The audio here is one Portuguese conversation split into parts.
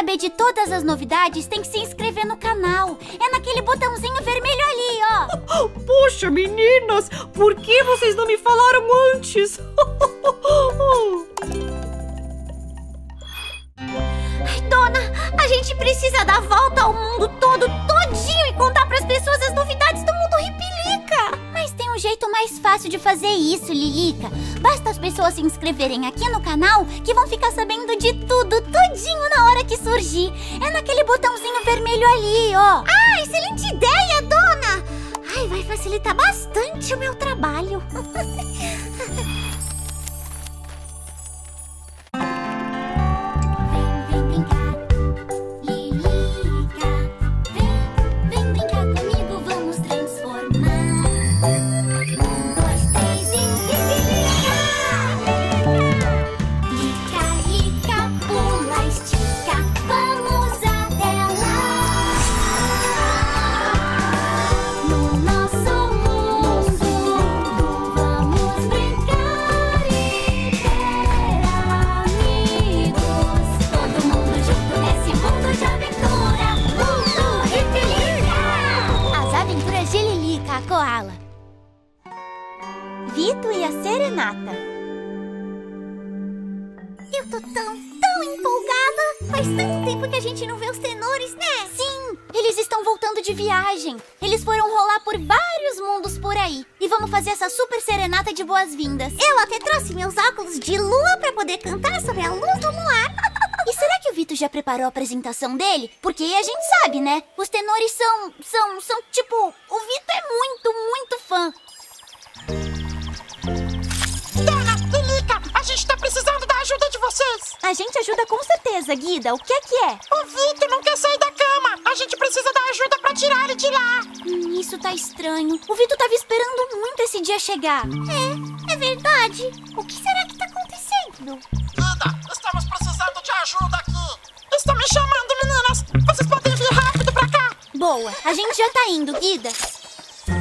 saber de todas as novidades, tem que se inscrever no canal. É naquele botãozinho vermelho ali, ó. Poxa, meninas, por que vocês não me falaram antes? Ai, dona, a gente precisa dar volta ao mundo todo, todinho, e contar pras pessoas as novidades do Mundo Ripilica. Mas tem um jeito mais fácil de fazer isso, Lilica. Basta as pessoas se inscreverem aqui no canal, que vão ficar sabendo de tudo, todinho, na hora que surgir. É naquele botãozinho vermelho ali, ó. Ah, excelente ideia, dona! Ai, vai facilitar bastante o meu trabalho. Vito e a Serenata. Eu tô tão empolgada! Faz tanto tempo que a gente não vê os tenores, né? Sim! Eles estão voltando de viagem. Eles foram rolar por vários mundos por aí. E vamos fazer essa super serenata de boas-vindas. Eu até trouxe meus óculos de lua pra poder cantar sobre a luz do luar. E será que o Vito já preparou a apresentação dele? Porque a gente sabe, né? Os tenores são tipo... O Vito é muito fã. A gente tá precisando da ajuda de vocês. A gente ajuda com certeza, Guida. O que é que é? O Vito não quer sair da cama. A gente precisa da ajuda pra tirar ele de lá. Isso tá estranho. O Vito tava esperando muito esse dia chegar. É verdade. O que será que tá acontecendo? Guida, estamos precisando de ajuda aqui. Estão me chamando, meninas. Vocês podem vir rápido pra cá. Boa, a gente já tá indo, Guida. Será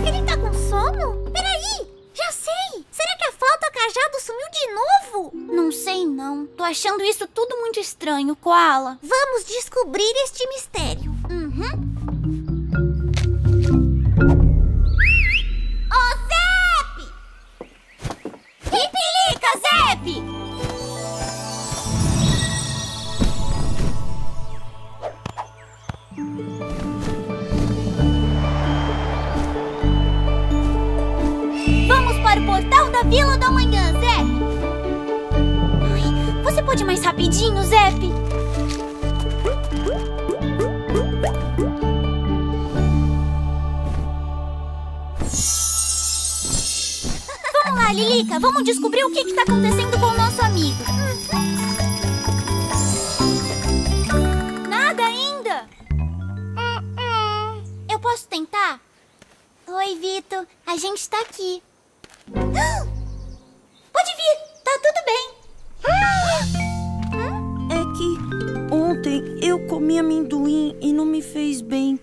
que ele tá com sono? Peraí, já sei. Será que a flauta cajado sumiu de novo? Não sei, não. Tô achando isso tudo muito estranho, Koala. Vamos descobrir este mistério. Ô, Zep! Ripilica, Zep! Portal da Vila do Amanhã, Zep! Você pode ir mais rapidinho, Zep? Vamos lá, Lilica! Vamos descobrir o que está acontecendo com o nosso amigo. Nada ainda? Eu posso tentar? Oi, Vito. A gente está aqui. Pode vir, tá tudo bem. É que ontem eu comi amendoim e não me fez bem.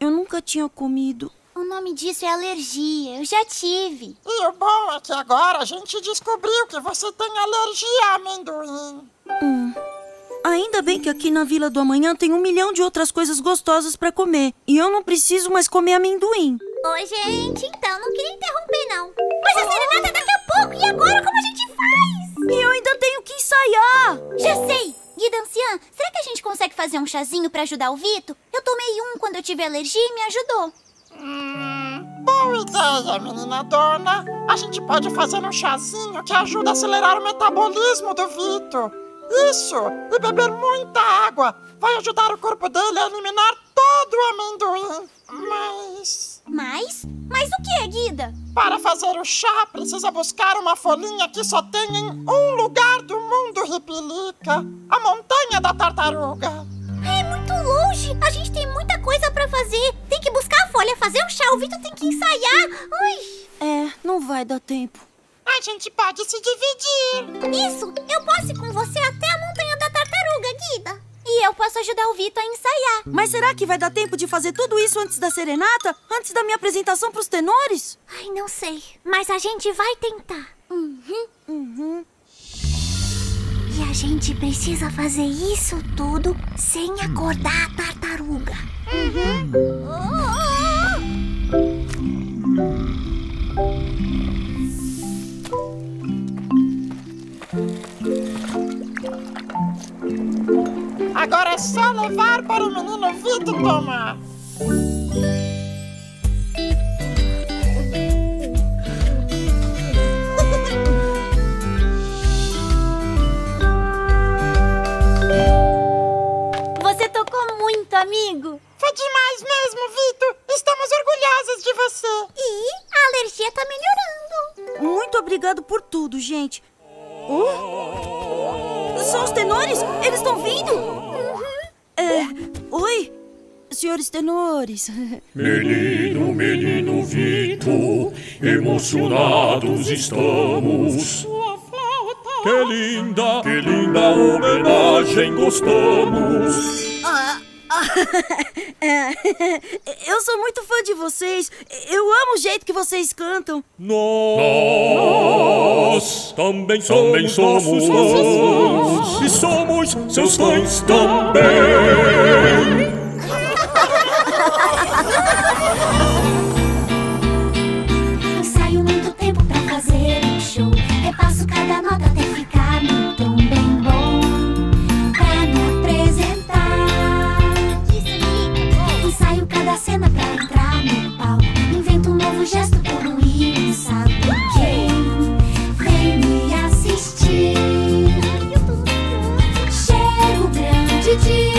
Eu nunca tinha comido. O nome disso é alergia, eu já tive. E o bom é que agora a gente descobriu que você tem alergia a amendoim. Ainda bem que aqui na Vila do Amanhã tem 1 milhão de outras coisas gostosas pra comer. E eu não preciso mais comer amendoim. Oi, gente, então não queria interromper, não. Mas a serenata é daqui a pouco, e agora como a gente faz? E eu ainda tenho que ensaiar. Já sei! Guida Anciã, será que a gente consegue fazer um chazinho pra ajudar o Vito? Eu tomei um quando eu tive alergia e me ajudou. Boa ideia, menina dona. A gente pode fazer um chazinho que ajuda a acelerar o metabolismo do Vito. Isso, e beber muita água vai ajudar o corpo dele a eliminar todo o amendoim. Mas? Mas o que, Guida? Para fazer o chá, precisa buscar uma folhinha que só tem em um lugar do Mundo Ripilica, a Montanha da Tartaruga. É muito longe, a gente tem muita coisa pra fazer. Tem que buscar a folha, fazer o chá, o Vito tem que ensaiar. Não vai dar tempo. A gente pode se dividir. Isso, eu posso ir com você até a Montanha da Tartaruga, Guida. E eu posso ajudar o Vito a ensaiar. Mas será que vai dar tempo de fazer tudo isso antes da serenata? Antes da minha apresentação pros tenores? Ai, não sei. Mas a gente vai tentar. E a gente precisa fazer isso tudo sem acordar a tartaruga. Agora é só levar para o menino Vito tomar. Você tocou muito, amigo. Foi demais mesmo, Vito. Estamos orgulhosas de você. E a alergia tá melhorando. Muito obrigado por tudo, gente. São os tenores? Eles estão vindo? Oi, senhores tenores. Menino Vito, emocionados estamos. Sua flauta. Que linda homenagem gostamos. Eu sou muito fã de vocês. Eu amo o jeito que vocês cantam. Nós também somos fãs. E somos seus fãs também. Eu saio muito tempo pra fazer um show. Repasso cada nota até ficar no tom bem bom. Pra me apresentar, ensaio cada cena pra entrar no palco. Invento um novo gesto todo ensaio. Quem vem me assistir, chega o grande dia.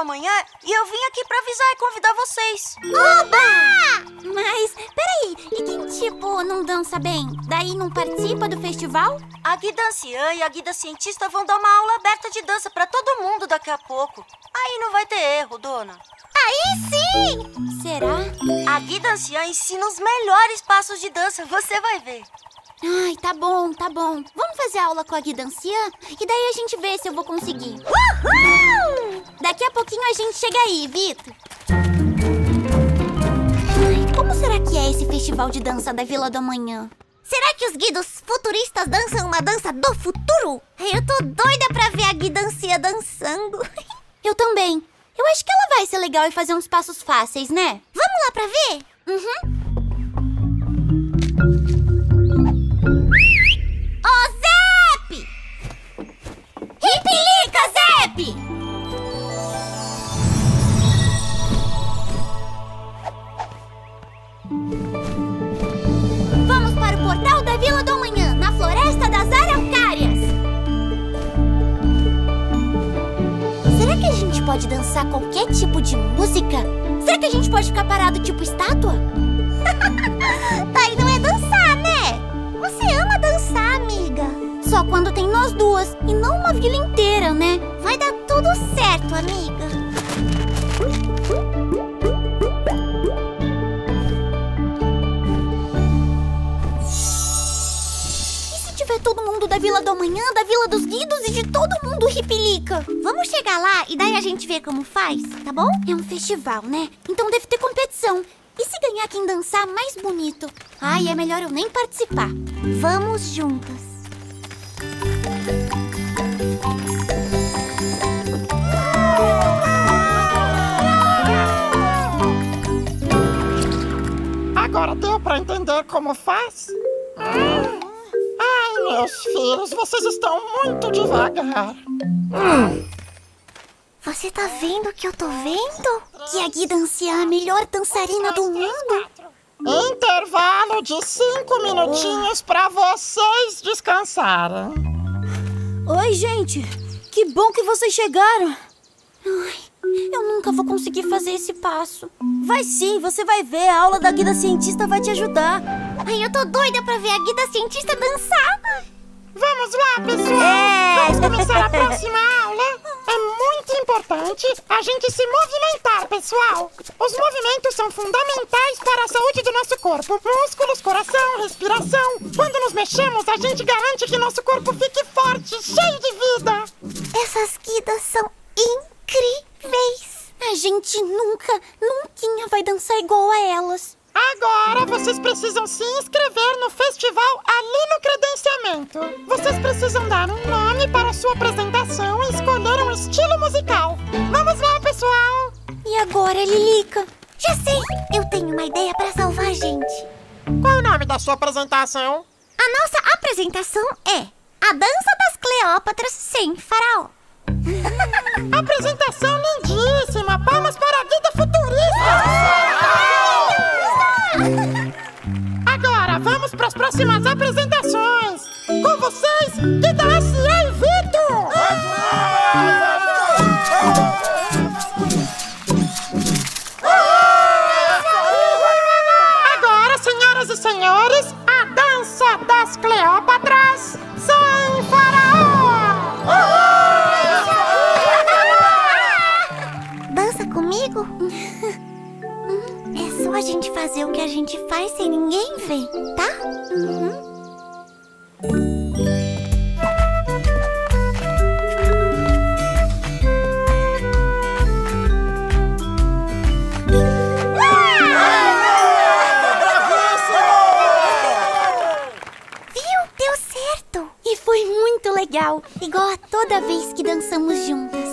Amanhã e eu vim aqui pra avisar e convidar vocês. Oba! Mas, peraí, e quem, tipo, não dança bem? Daí não participa do festival? A Guida Anciã e a Guida Cientista vão dar uma aula aberta de dança pra todo mundo daqui a pouco. Aí não vai ter erro, dona. Aí sim! Será? A Guida Anciã ensina os melhores passos de dança, você vai ver. Ai, tá bom, tá bom. Vamos fazer aula com a Guida Anciã e daí a gente vê se eu vou conseguir. Uhul! Daqui a pouquinho a gente chega aí, Vito. Ai, como será que é esse festival de dança da Vila do Amanhã? Será que os guidos futuristas dançam uma dança do futuro? Eu tô doida pra ver a Guida Anciã dançando. Eu também. Eu acho que ela vai ser legal e fazer uns passos fáceis, né? Vamos lá pra ver? Ripilica, Zep! Vamos para o portal da Vila do Amanhã, na Floresta das Araucárias. Será que a gente pode dançar qualquer tipo de música? Será que a gente pode ficar parado tipo estátua? Daí não é dançar, né? Você ama dançar, amiga. Só quando tem nós duas, e não uma vila inteira, né? Vai dar tudo certo, amiga. E se tiver todo mundo da Vila do Amanhã, da Vila dos Guidos e de todo mundo Ripilica? Vamos chegar lá e daí a gente vê como faz, tá bom? É um festival, né? Então deve ter competição. E se ganhar quem dançar mais bonito? Ai, é melhor eu nem participar. Vamos juntas. Agora deu pra entender como faz? Ai, meus filhos, vocês estão muito devagar. Você tá vendo o que eu tô vendo? Que a Guidancia é a melhor dançarina do mundo? Intervalo de 5 minutinhos pra vocês descansarem. Oi, gente. Que bom que vocês chegaram. Ai, eu nunca vou conseguir fazer esse passo. Vai sim, você vai ver. A aula da Guida Cientista vai te ajudar. Ai, eu tô doida pra ver a Guida Cientista dançar. Vamos lá, pessoal. Vamos começar a próxima aula. É muito importante a gente se movimentar, pessoal. Os movimentos são fundamentais para a saúde do nosso corpo. Músculos, coração, respiração. Quando nos mexemos, a gente garante que nosso corpo fique forte, cheio de vida. Essas guidas são incríveis. A gente nunca vai dançar igual a elas. Agora vocês precisam se inscrever no festival ali no credenciamento. Vocês precisam dar um nome para a sua apresentação e escolher um estilo musical. Vamos lá, pessoal! E agora, Lilica? Já sei! Eu tenho uma ideia para salvar a gente. Qual é o nome da sua apresentação? A nossa apresentação é A Dança das Cleópatras Sem Faraó. Apresentação lindíssima! Palmas para a Guida Futurista! Agora vamos para as próximas apresentações. Com vocês, Guidancia e Vito. Agora, senhoras e senhores, a dança das Cleópatras sem faraó. Dança comigo? É só a gente fazer o que a gente faz sem ninguém ver, tá? Viu? Deu certo! E foi muito legal, igual a toda vez que dançamos juntas.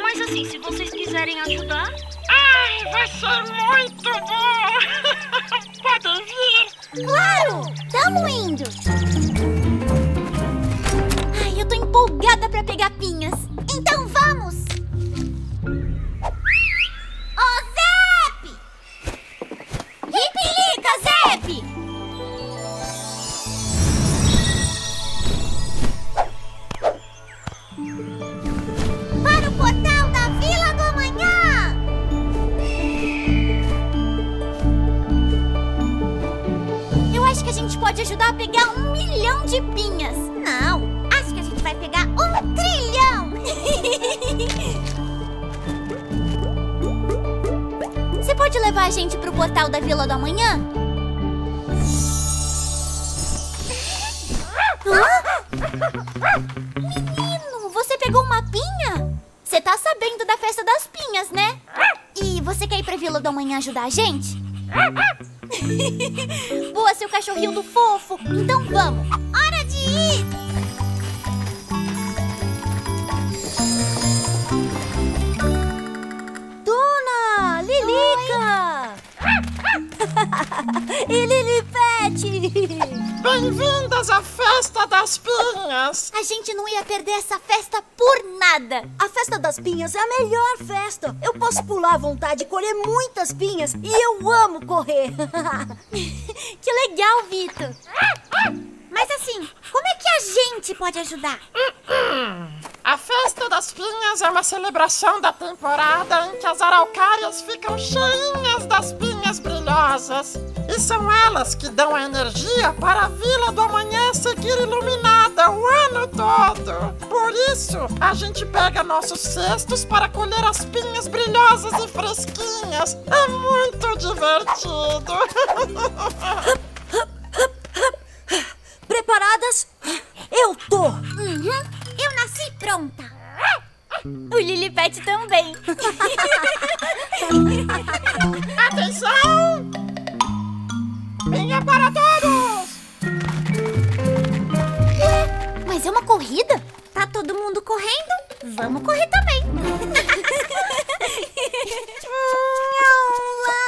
Mas assim, se vocês quiserem ajudar... Ai, vai ser muito bom! Podem vir! Claro! Tamo indo! Ai, eu tô empolgada pra pegar pinhas! Então vamos! Ô, Zep! Ripilica, Zep! Pode ajudar a pegar 1 milhão de pinhas. Não, acho que a gente vai pegar 1 trilhão. Você pode levar a gente pro portal da Vila do Amanhã? Menino, você pegou uma pinha? Você tá sabendo da festa das pinhas, né? E você quer ir pra Vila do Amanhã ajudar a gente? Boa, seu cachorrinho do fofo. Então vamos. Hora de ir. Dona Lilica. E Lilipete. Bem-vindas à festa das pinhas. A gente não ia perder essa festa por nada. A festa das pinhas é a melhor festa. Eu posso pular à vontade, colher muitas pinhas e eu amo correr. Que legal, Vito. Mas assim, como é que a gente pode ajudar? A festa das pinhas é uma celebração da temporada em que as araucárias ficam cheinhas das pinhas brilhosas. E são elas que dão a energia para a Vila do Amanhã seguir iluminada o ano todo. Por isso, a gente pega nossos cestos para colher as pinhas brilhosas e fresquinhas. É muito divertido. Preparadas? Eu tô! Eu nasci pronta! O Lilipete também! Atenção! Venha para todos! Mas é uma corrida? Tá todo mundo correndo? Vamos correr também!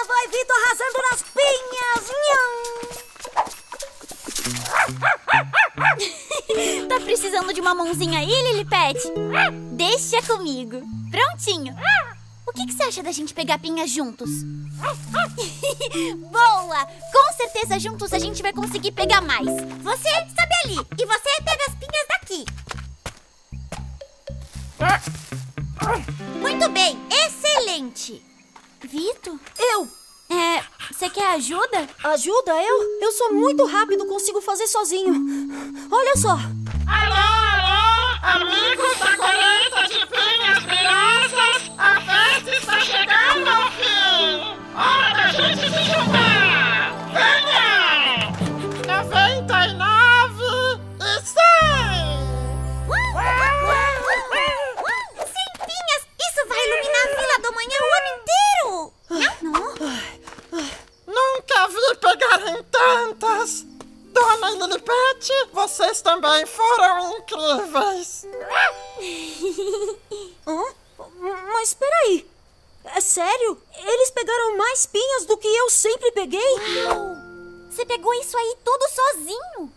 Vai, Vito, arrasando nas pinhas! Tá precisando de uma mãozinha aí, Lilipete? Deixa comigo. Prontinho. O que você acha da gente pegar pinhas juntos? Boa! Com certeza juntos a gente vai conseguir pegar mais. Você sobe ali e você pega as pinhas daqui. Muito bem, excelente. Vito? Eu! Você quer ajuda? Ajuda? Eu sou muito rápido, consigo fazer sozinho. Olha só. Alô, amigos da colheita de pinhas brilhosas, a festa está chegando ao fim. Hora da gente se juntar. Venha! 99 e 100. Sem pinhas, isso vai iluminar a Vila do Amanhã o ano inteiro. Nunca vi pegarem tantas! Dona Lilipete, vocês também foram incríveis! Mas peraí! É sério? Eles pegaram mais pinhas do que eu sempre peguei? Uau. Você pegou isso aí tudo sozinho?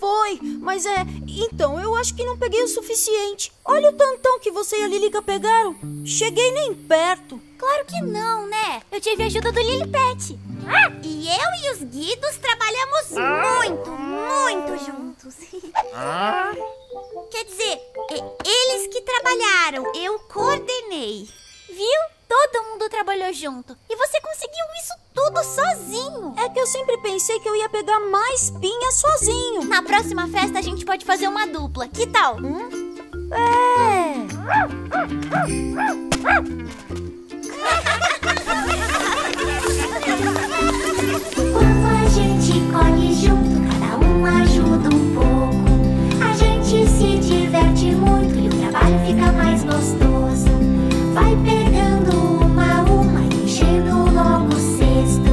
Foi, mas então, eu acho que não peguei o suficiente. Olha o tantão que você e a Lilica pegaram. Cheguei nem perto. Claro que não, né? Eu tive a ajuda do Lilipete. E eu e os Guidos trabalhamos muito juntos. Quer dizer, eles que trabalharam, eu coordenei. Viu? Todo mundo trabalhou junto. E você conseguiu isso tudo sozinho. É que eu sempre pensei que eu ia pegar mais pinhas sozinho. Na próxima festa a gente pode fazer uma dupla. Que tal? Quando a gente colhe junto, cada ajuda um pouco. A gente se diverte muito e o trabalho fica mais gostoso. Vai pegando uma, enchendo logo o cesto.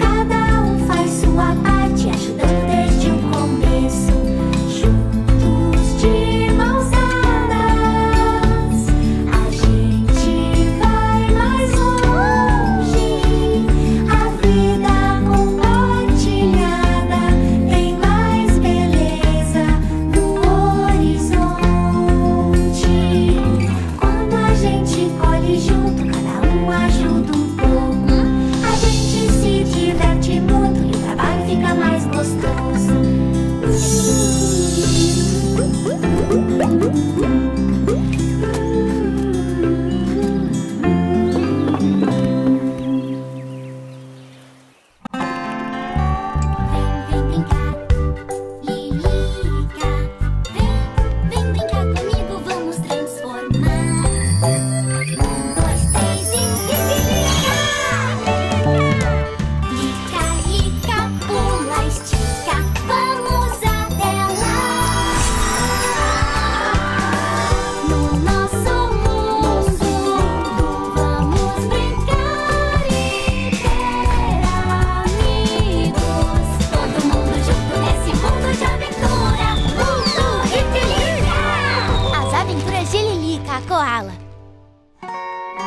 Cada faz sua parte, ajudando desde o começo. Juntos de mãos dadas,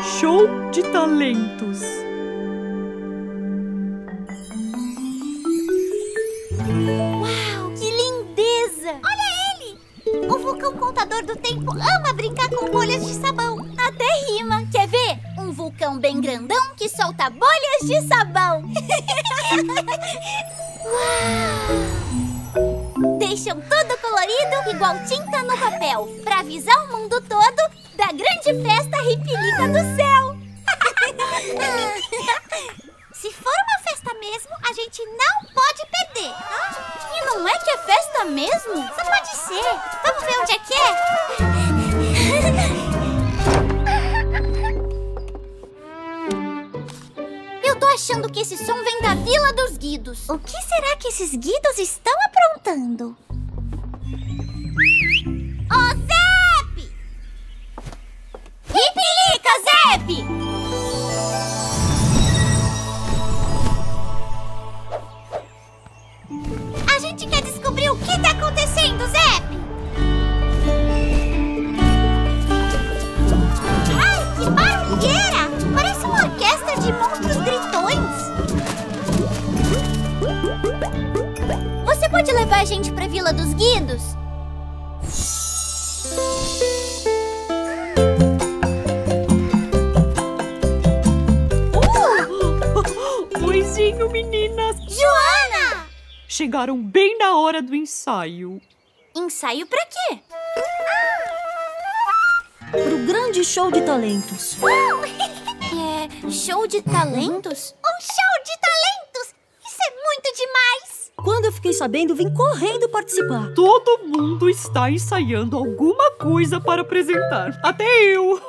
Show de talentos! Uau, que lindeza! Olha ele! O vulcão contador do tempo ama brincar com bolhas de sabão. Até rima! Quer ver? Um vulcão bem grandão que solta bolhas de sabão. Uau! Deixam todo colorido, igual tinta no papel, pra avisar o mundo todo da grande festa Ripilica do céu! Se for uma festa mesmo, a gente não pode perder! E não é que é festa mesmo? Só pode ser! Vamos ver onde é que é? Eu tô achando que esse som vem da Vila dos Guidos! O que será que esses guidos estão aprontando? Ripilica, Zep! A gente quer descobrir o que tá acontecendo, Zep! Ai, que barulheira! Parece uma orquestra de monstros gritões! Você pode levar a gente pra Vila dos Guidos? Meninas! Joana! Chegaram bem na hora do ensaio. Ensaio pra quê? Pro grande show de talentos. É, show de talentos? Um show de talentos! Isso é muito demais! Quando eu fiquei sabendo, vim correndo participar. Todo mundo está ensaiando alguma coisa para apresentar. Até eu!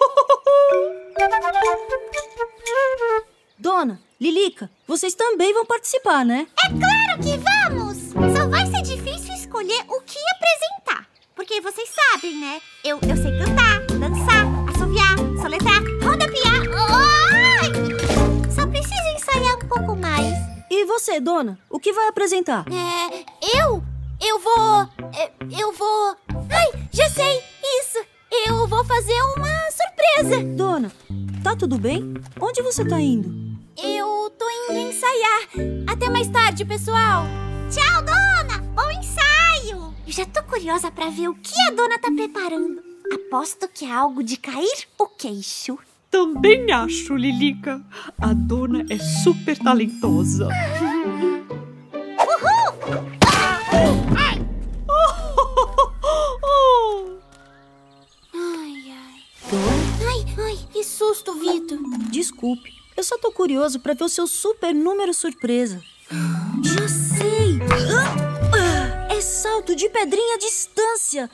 Dona, Lilica, vocês também vão participar, né? É claro que vamos! Só vai ser difícil escolher o que apresentar. Porque vocês sabem, né? Eu sei cantar, dançar, assoviar, soletrar, rodopiar... Oh! Só preciso ensaiar um pouco mais. E você, dona? O que vai apresentar? Eu vou... Ai, já sei! Isso! Eu vou fazer uma surpresa! Dona, tá tudo bem? Onde você tá indo? Eu tô indo ensaiar. Até mais tarde, pessoal. Tchau, dona! Bom ensaio! Eu já tô curiosa pra ver o que a dona tá preparando. Aposto que é algo de cair o queixo. Também acho, Lilica. A dona é super talentosa. Uhul! Ai! Ai, ai. Ai, que susto, Vito. Desculpe. Eu só tô curioso pra ver o seu super número surpresa. Já sei! É salto de pedrinha à distância!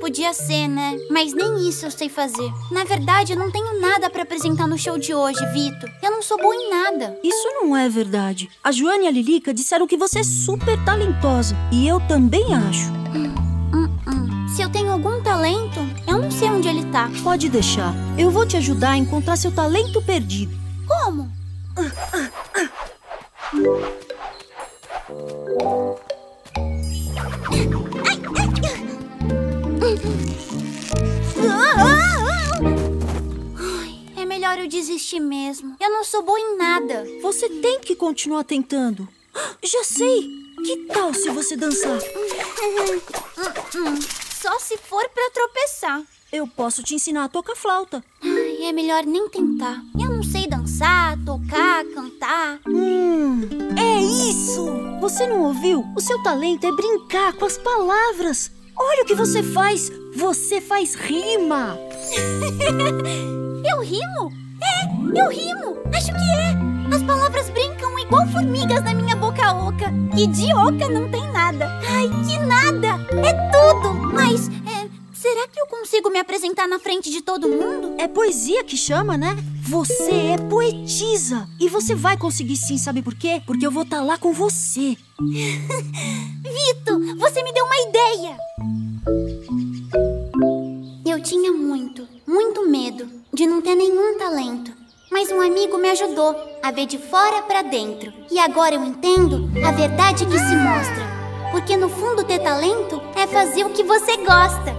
Podia ser, né? Mas nem isso eu sei fazer. Na verdade, eu não tenho nada pra apresentar no show de hoje, Vito. Eu não sou boa em nada. Isso não é verdade. A Joana e a Lilica disseram que você é super talentosa. E eu também acho. Se eu tenho algum talento, eu não sei onde ele tá. Pode deixar. Eu vou te ajudar a encontrar seu talento perdido. Como? É melhor eu desistir mesmo. Eu não sou boa em nada. Você tem que continuar tentando. Já sei! Que tal se você dançar? Só se for pra tropeçar. Eu posso te ensinar a tocar flauta. É melhor nem tentar. Eu não sei dançar, tocar, cantar. É isso! Você não ouviu? O seu talento é brincar com as palavras. Olha o que você faz. Você faz rima. Eu rimo? É, eu rimo. Acho que é. As palavras brincam igual formigas na minha boca oca. E de oca não tem nada. Ai, que nada. É tudo. Mas... será que eu consigo me apresentar na frente de todo mundo? É poesia que chama, né? Você é poetisa. E você vai conseguir sim, sabe por quê? Porque eu vou estar lá com você. Vito, você me deu uma ideia. Eu tinha muito medo de não ter nenhum talento. Mas um amigo me ajudou a ver de fora pra dentro. E agora eu entendo a verdade que se mostra. Porque no fundo ter talento é fazer o que você gosta.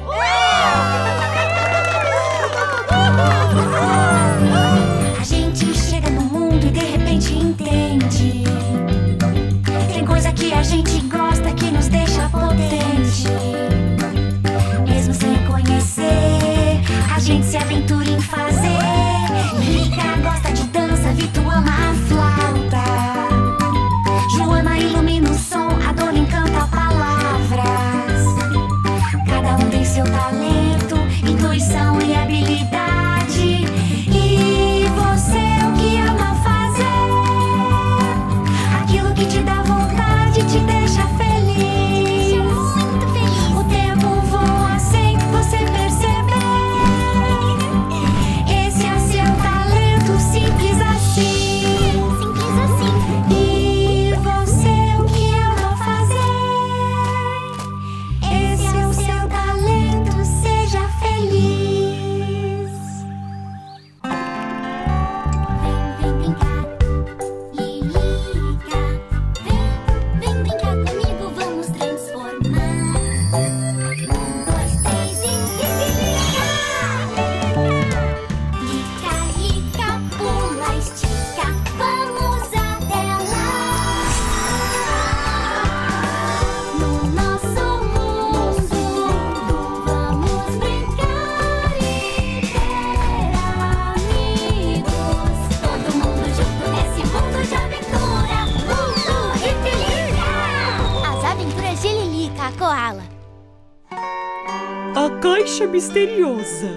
lancha misteriosa.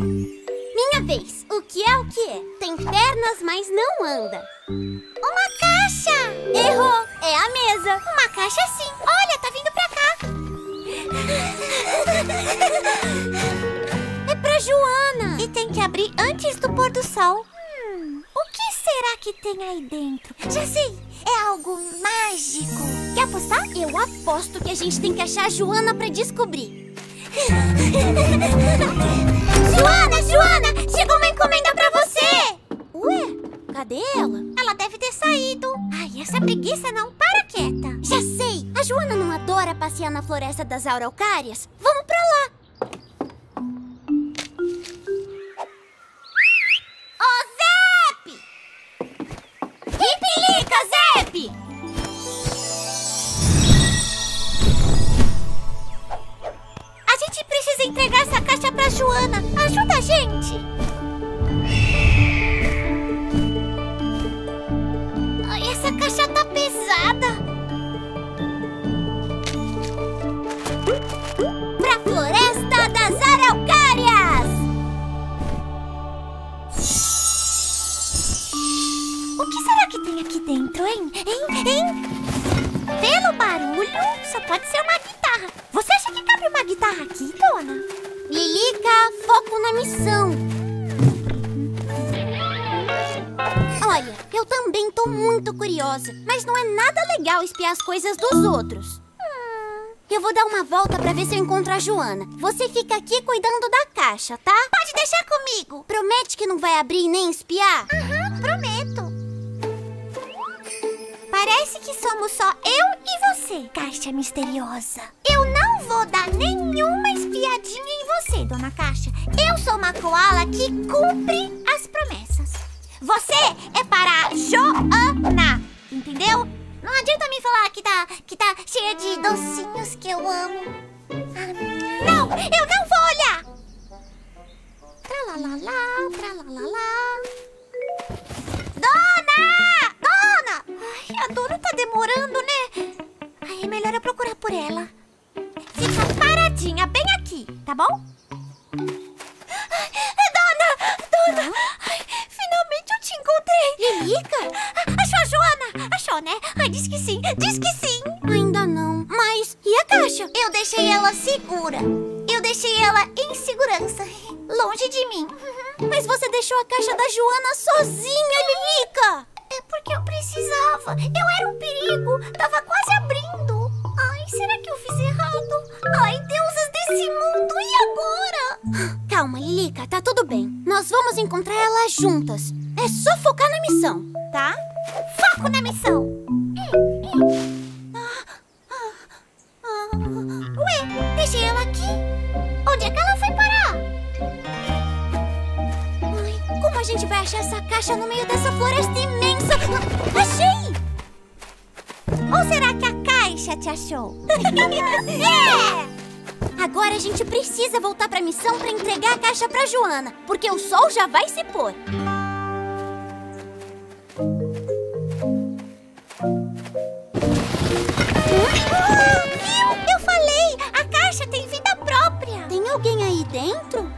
Minha vez. O que é o que é? Tem pernas, mas não anda. Uma caixa! Errou! É a mesa. Uma caixa sim. Olha, tá vindo pra cá. É pra Joana. E tem que abrir antes do pôr do sol. O que será que tem aí dentro? Já sei! É algo mágico. Quer apostar? Eu aposto que a gente tem que achar a Joana pra descobrir. Joana, Joana! Chegou uma encomenda pra você! Ué, cadê ela? Ela deve ter saído. Ai, essa preguiça não. Para quieta. Já sei! A Joana não adora passear na floresta das araucárias? Vamos pra lá! Zep! A gente precisa entregar essa caixa pra Joana. Ajuda a gente! Ai, essa caixa tá pesada! Pra Floresta das Araucárias! O que será que tem aqui dentro, hein? Pelo barulho, só pode ser uma guitarra. Você acha que cabe uma guitarra aqui, dona? Lilica, foco na missão. Olha, eu também tô muito curiosa, mas não é nada legal espiar as coisas dos outros. Eu vou dar uma volta pra ver se eu encontro a Joana. Você fica aqui cuidando da caixa, tá? Pode deixar comigo. Promete que não vai abrir nem espiar? Aham, prometo. Parece que somos só eu e você, Caixa Misteriosa. Eu não vou dar nenhuma espiadinha em você, Dona Caixa. Eu sou uma koala que cumpre as promessas. Você é para Joana, entendeu? Não adianta me falar que tá cheia de docinhos que eu amo. Não, eu não vou olhar! Tralalala, tralalala... Dona! Ai, a dona tá demorando, né? Ai, é melhor eu procurar por ela. Fica paradinha bem aqui, tá bom? Dona! Dona! Ai, finalmente eu te encontrei! Lilica? Achou a Joana? Achou, né? Ai, diz que sim, diz que sim! Ainda não, mas... E a caixa? Eu deixei ela segura. Eu deixei ela em segurança, longe de mim. Mas você deixou a caixa da Joana sozinha, Lilica! É porque eu precisava. Eu era um perigo. Tava quase abrindo. Ai, será que eu fiz errado? Ai, deusas desse mundo, e agora? Calma, Lilica, tá tudo bem. Nós vamos encontrar ela juntas. É só focar na missão, tá? Foco na missão! Ué, deixei ela aqui? Onde é que ela foi parar? Como a gente vai achar essa caixa no meio dessa floresta imensa? Achei! Ou será que a caixa te achou? É! Agora a gente precisa voltar pra missão pra entregar a caixa pra Joana, porque o sol já vai se pôr. Viu? Eu falei! A caixa tem vida própria! Tem alguém aí dentro?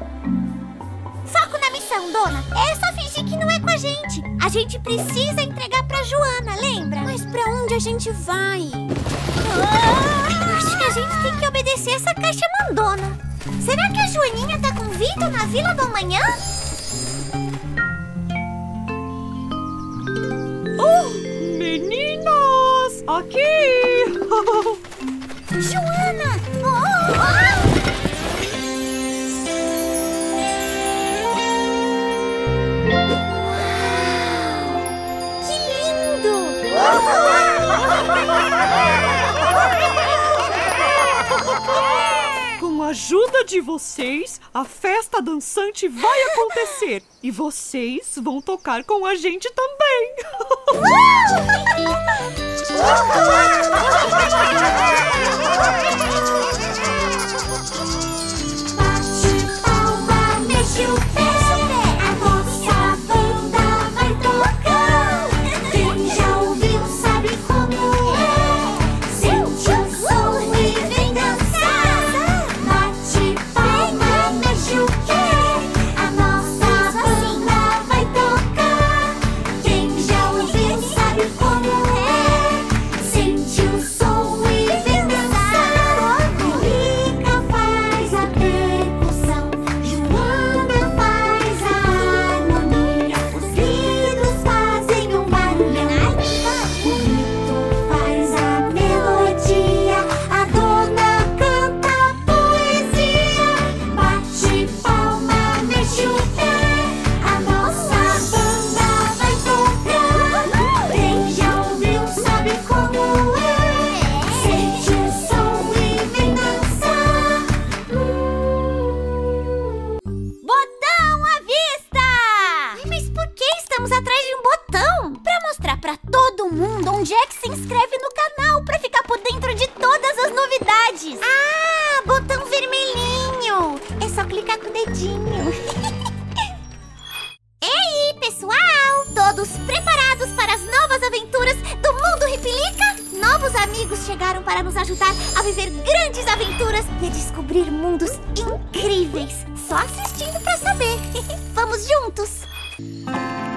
Foco na missão, dona. É só fingir que não é com a gente. A gente precisa entregar pra Joana, lembra? Mas pra onde a gente vai? Acho que a gente tem que obedecer essa caixa mandona. Será que a Joaninha tá com o Vito na Vila do Amanhã? Oh, meninas! Aqui! Joana! Oh, oh, oh. Com a ajuda de vocês, a festa dançante vai acontecer. E vocês vão tocar com a gente também. Bate palma, mexe o pé. Quem já ouviu sabe como é. Sente o sorriso. segredinho. Ei, pessoal! Todos preparados para as novas aventuras do Mundo Ripilica? Novos amigos chegaram para nos ajudar a viver grandes aventuras e a descobrir mundos incríveis. Só assistindo para saber. Vamos juntos!